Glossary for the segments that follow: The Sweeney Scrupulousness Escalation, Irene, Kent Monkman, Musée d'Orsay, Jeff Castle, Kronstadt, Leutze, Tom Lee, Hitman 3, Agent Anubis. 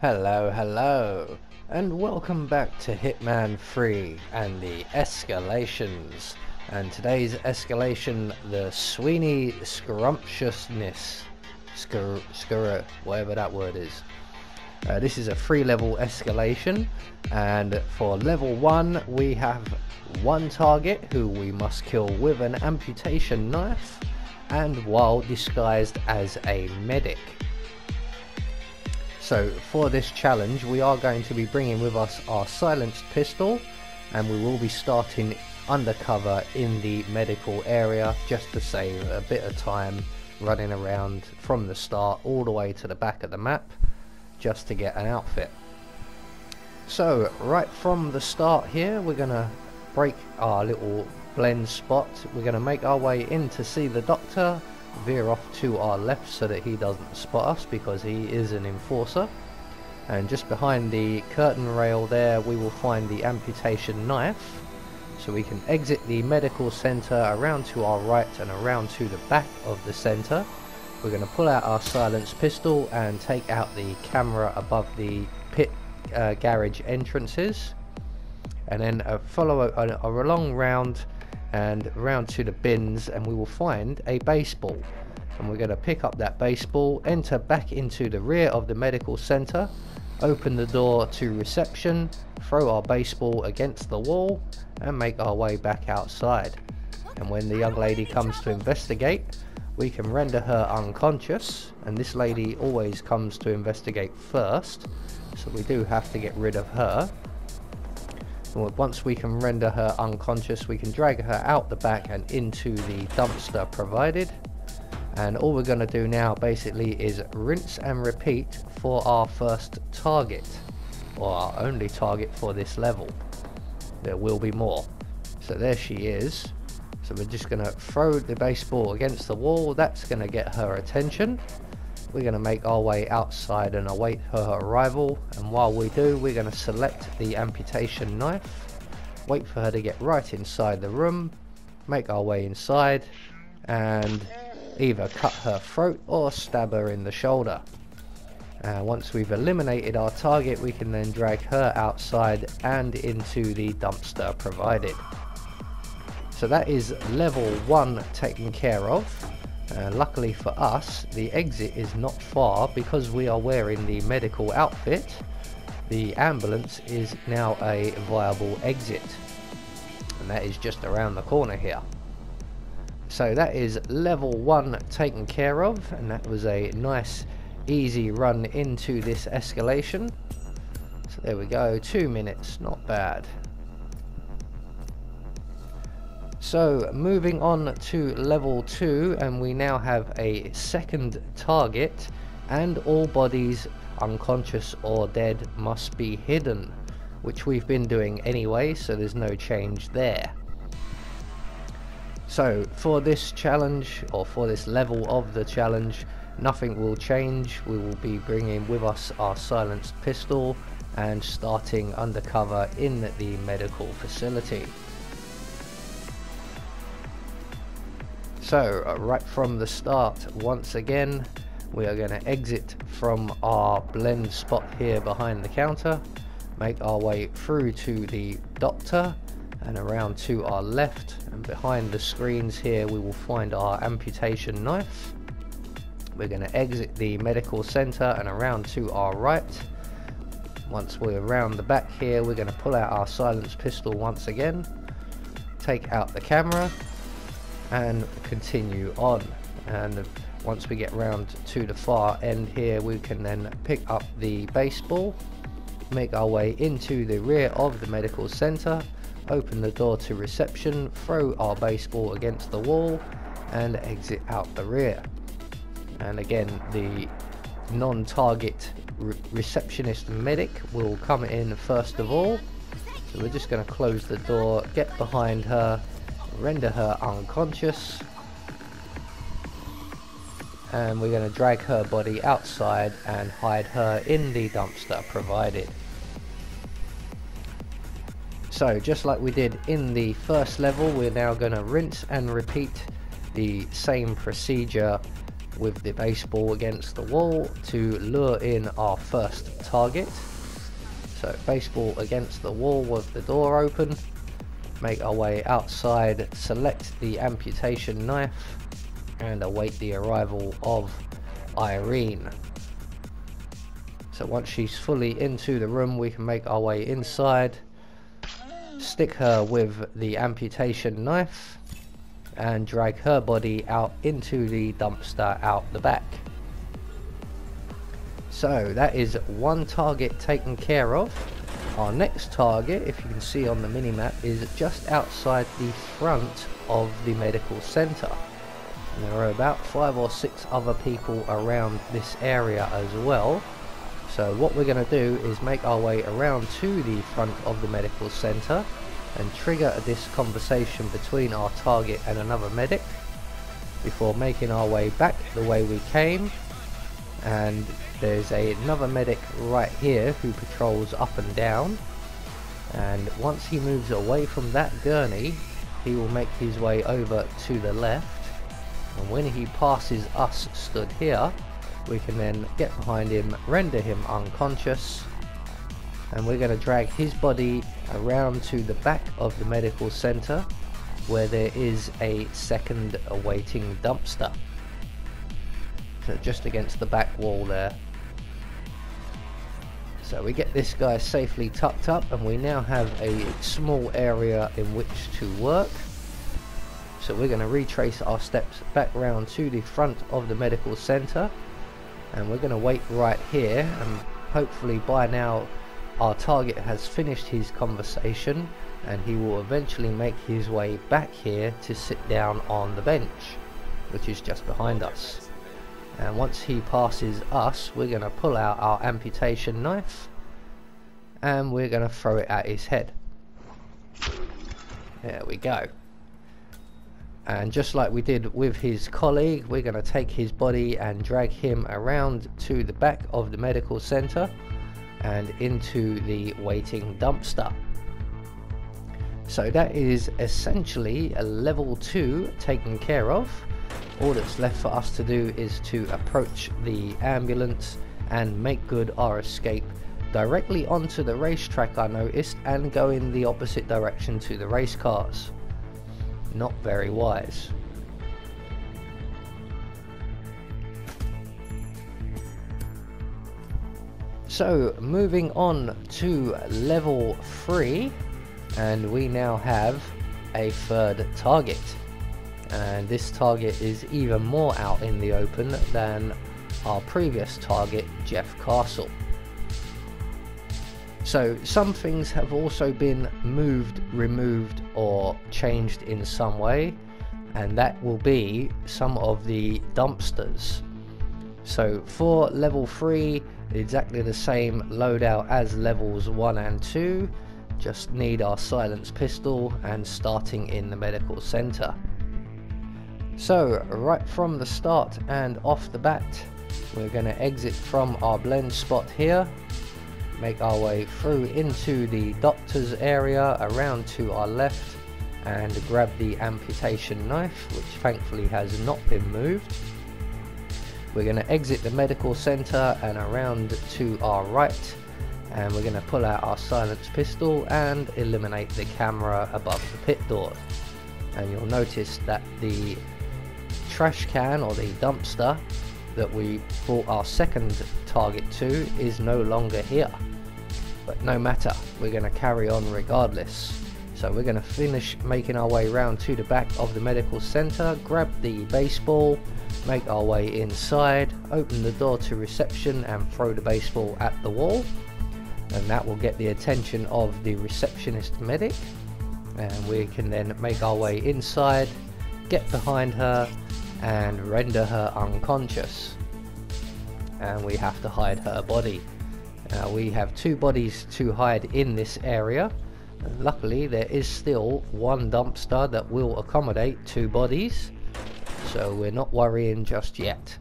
Hello, hello, and welcome back to Hitman 3 and the Escalations, and today's escalation, the Sweeney Scrupulousness, whatever that word is. This is a 3-level escalation, and for level 1 we have one target who we must kill with an amputation knife and while disguised as a medic. So for this challenge we are going to be bringing with us our silenced pistol, and we will be starting undercover in the medical area just to save a bit of time running around from the start all the way to the back of the map just to get an outfit. So right from the start here we're gonna break our little blend spot, we're gonna make our way in to see the doctor, veer off to our left so that he doesn't spot us because he is an enforcer, and just behind the curtain rail there we will find the amputation knife, so we can exit the medical center around to our right and around to the back of the center. We're going to pull out our silenced pistol and take out the camera above the pit garage entrances, and then follow a long round and round to the bins, and we will find a baseball, and we're going to pick up that baseball, enter back into the rear of the medical center, open the door to reception, throw our baseball against the wall and make our way back outside. And when the young lady comes to investigate, we can render her unconscious, and this lady always comes to investigate first, so we do have to get rid of her. Once we can render her unconscious, we can drag her out the back and into the dumpster provided, and all we're going to do now basically is rinse and repeat for our first target, or our only target for this level. There will be more. So there she is, so we're just going to throw the baseball against the wall, that's going to get her attention. We're going to make our way outside and await her arrival, and while we do we're going to select the amputation knife, wait for her to get right inside the room, make our way inside and either cut her throat or stab her in the shoulder. Once we've eliminated our target we can then drag her outside and into the dumpster provided. So that is level 1 taken care of. Luckily for us the exit is not far because we are wearing the medical outfit. The ambulance is now a viable exit, and that is just around the corner here. So that is level 1 taken care of, and that was a nice easy run into this escalation. So there we go, 2 minutes, not bad. So moving on to level 2, and we now have a second target, and all bodies unconscious or dead must be hidden, which we've been doing anyway, so there's no change there. So for this challenge, or for this level of the challenge, nothing will change. We will be bringing with us our silenced pistol and starting undercover in the medical facility. So right from the start once again we are going to exit from our blend spot here behind the counter, make our way through to the doctor and around to our left, and behind the screens here we will find our amputation knife. We're going to exit the medical center and around to our right. Once we're around the back here we're going to pull out our silenced pistol once again, take out the camera and continue on, and once we get round to the far end here we can then pick up the baseball, make our way into the rear of the medical center, open the door to reception, throw our baseball against the wall and exit out the rear. And again the non-target receptionist medic will come in first of all, so we're just going to close the door, get behind her, render her unconscious, and we're going to drag her body outside and hide her in the dumpster provided. So just like we did in the first level we're now going to rinse and repeat the same procedure with the baseball against the wall to lure in our first target. So baseball against the wall with the door open, make our way outside, select the amputation knife and await the arrival of Irene. So once she's fully into the room, we can make our way inside, stick her with the amputation knife and drag her body out into the dumpster out the back. So that is one target taken care of. Our next target, if you can see on the minimap, is just outside the front of the medical center. And there are about 5 or 6 other people around this area as well. So what we're going to do is make our way around to the front of the medical center and trigger this conversation between our target and another medic before making our way back the way we came. And there's another medic right here who patrols up and down, and once he moves away from that gurney he will make his way over to the left, and when he passes us stood here we can then get behind him, render him unconscious, and we're going to drag his body around to the back of the medical center where there is a second awaiting dumpster. So just against the back wall there. So we get this guy safely tucked up and we now have a small area in which to work. So we're going to retrace our steps back round to the front of the medical center and we're going to wait right here, and hopefully by now our target has finished his conversation and he will eventually make his way back here to sit down on the bench which is just behind us. And once he passes us we're going to pull out our amputation knife and we're going to throw it at his head. There we go. And just like we did with his colleague, we're going to take his body and drag him around to the back of the medical center and into the waiting dumpster. So that is essentially a level 2 taken care of. All that's left for us to do is to approach the ambulance and make good our escape directly onto the racetrack, I noticed, and go in the opposite direction to the race cars. Not very wise. So moving on to level 3, and we now have a third target. And this target is even more out in the open than our previous target, Jeff Castle. So some things have also been moved, removed or changed in some way, and that will be some of the dumpsters. So for level 3, exactly the same loadout as levels 1 and 2, just need our silenced pistol and starting in the medical center. So right from the start and off the bat, we're going to exit from our blend spot here, make our way through into the doctor's area around to our left and grab the amputation knife, which thankfully has not been moved. We're going to exit the medical center and around to our right, and we're going to pull out our silenced pistol and eliminate the camera above the pit door. And you'll notice that the trash can, or the dumpster that we brought our second target to, is no longer here, but no matter, we're going to carry on regardless. So we're going to finish making our way round to the back of the medical center, grab the baseball, make our way inside, open the door to reception and throw the baseball at the wall, and that will get the attention of the receptionist medic, and we can then make our way inside, get behind her and render her unconscious, and we have to hide her body. Now we have 2 bodies to hide in this area, and luckily there is still one dumpster that will accommodate 2 bodies, so we're not worrying just yet.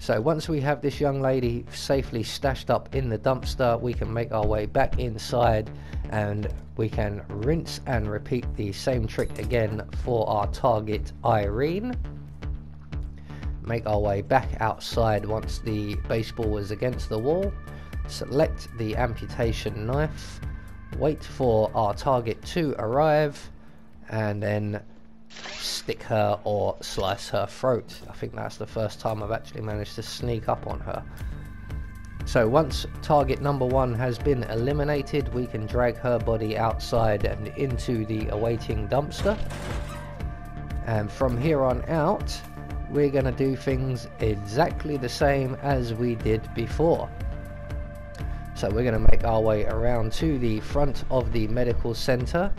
So once we have this young lady safely stashed up in the dumpster, we can make our way back inside and we can rinse and repeat the same trick again for our target Irene. make our way back outside once the baseball is against the wall, select the amputation knife, wait for our target to arrive, and then stick her or slice her throat. I think that's the first time I've actually managed to sneak up on her. So once target number one has been eliminated, we can drag her body outside and into the awaiting dumpster. And from here on out, we're going to do things exactly the same as we did before. So we're going to make our way around to the front of the medical center,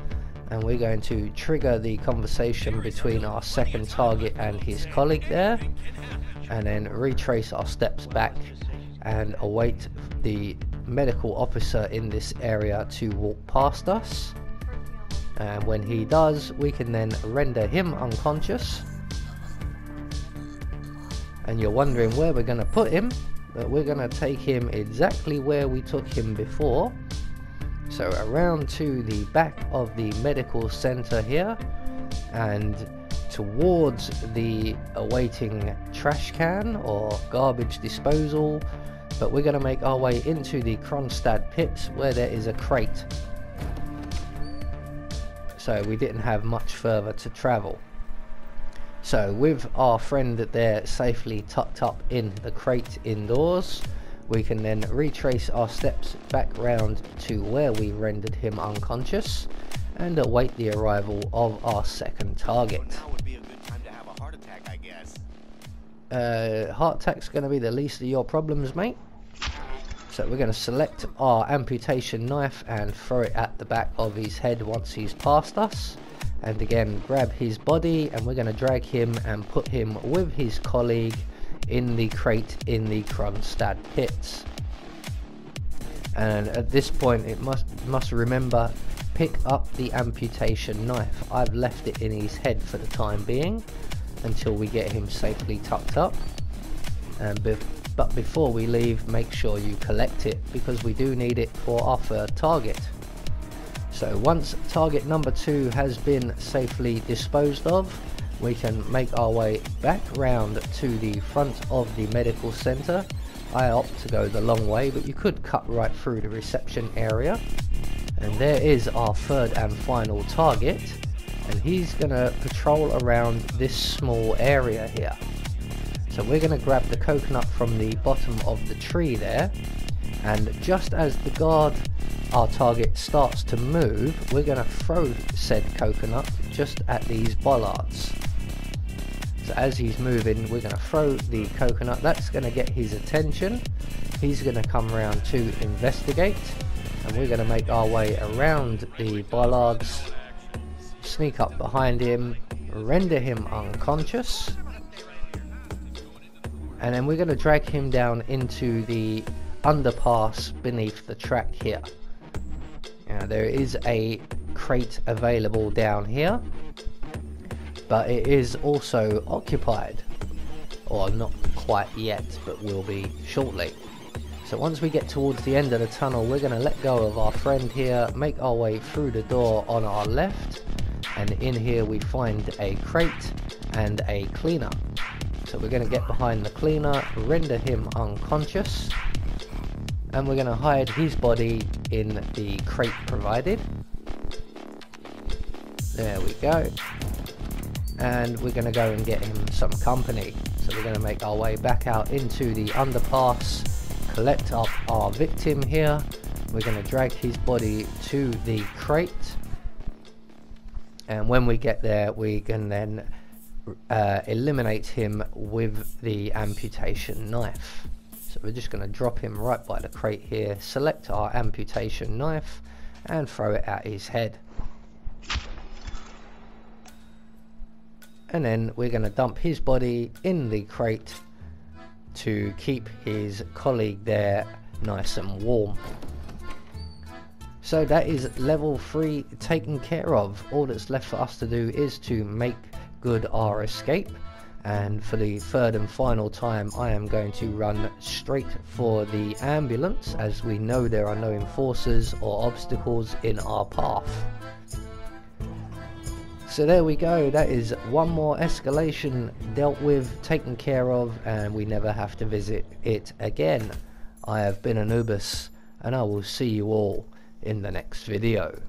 and we're going to trigger the conversation between our second target and his colleague there, and then retrace our steps back and await the medical officer in this area to walk past us. And when he does, we can then render him unconscious. And you're wondering where we're going to put him, but we're going to take him exactly where we took him before. So around to the back of the medical center here and towards the awaiting trash can or garbage disposal. But we're going to make our way into the Kronstadt pits where there is a crate. So we didn't have much further to travel. So with our friend there safely tucked up in the crate indoors, we can then retrace our steps back round to where we rendered him unconscious and await the arrival of our second target. Now would be a good time to have a heart attack, I guess. Heart attack's going to be the least of your problems, mate. So we're going to select our amputation knife and throw it at the back of his head once he's past us. And again, grab his body and we're going to drag him and put him with his colleague in the crate in the Kronstadt pits. And at this point, it must remember, pick up the amputation knife. I've left it in his head for the time being until we get him safely tucked up. And but before we leave, make sure you collect it because we do need it for our third target. So once target number two has been safely disposed of, we can make our way back round to the front of the medical center. I opt to go the long way, but you could cut right through the reception area. And there is our third and final target, and he's gonna patrol around this small area here. So we're gonna grab the coconut from the bottom of the tree there, and just as the guard, our target, starts to move, we're gonna throw said coconut just at these bollards. So as he's moving, we're gonna throw the coconut. That's gonna get his attention. He's gonna come around to investigate, and we're gonna make our way around the bollards, sneak up behind him, render him unconscious, and then we're gonna drag him down into the underpass beneath the track here. Now there is a crate available down here, but it is also occupied, or not quite yet, but will be shortly. So once we get towards the end of the tunnel, we're going to let go of our friend here, make our way through the door on our left, and in here we find a crate and a cleaner. So we're going to get behind the cleaner, render him unconscious, and we're going to hide his body in the crate provided. There we go. And we're going to go and get him some company. So we're going to make our way back out into the underpass, collect up our victim here. We're going to drag his body to the crate. And when we get there, we can then eliminate him with the amputation knife. So we're just going to drop him right by the crate here, select our amputation knife and throw it at his head. And then we're going to dump his body in the crate to keep his colleague there nice and warm. So that is level 3 taken care of. All that's left for us to do is to make good our escape. And for the third and final time, I am going to run straight for the ambulance, as we know there are no enforcers or obstacles in our path. So there we go, that is one more escalation dealt with, taken care of, and we never have to visit it again. I have been Anubis, and I will see you all in the next video.